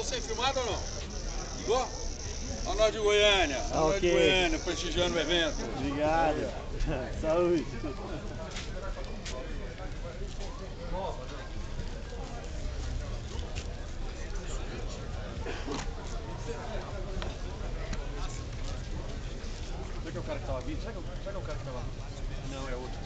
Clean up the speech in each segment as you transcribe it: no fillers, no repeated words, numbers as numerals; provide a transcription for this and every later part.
estou sendo filmado ou não? Ligou? Ao norte de Goiânia, ao norte de Goiânia, prestigiando o evento. Obrigado. Saúde. Será que é o cara que estava vindo? Será que é o cara que estava lá? Não, é outro.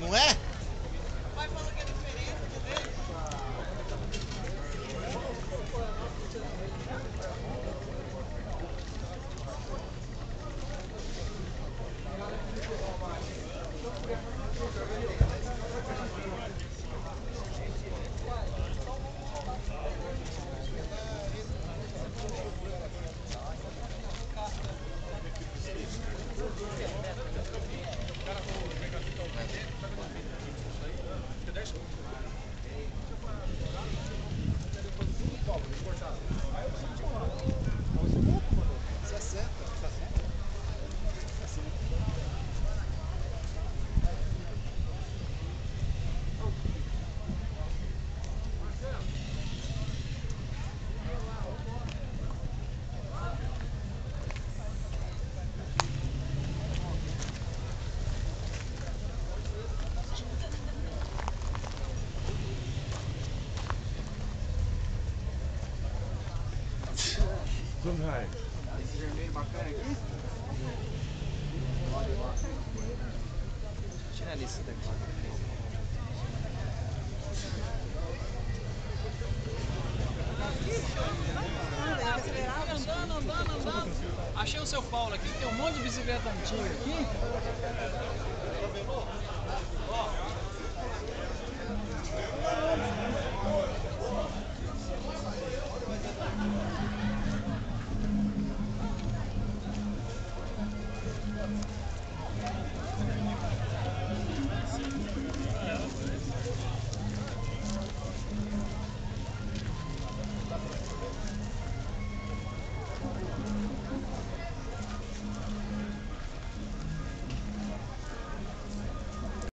Não é? Vai falando que é diferente do dele. Esse vermelho bacana aqui. Tira a lista daqui. Andando, andando, andando. Achei o seu Paulo aqui. Tem um monte de bicicleta antiga aqui.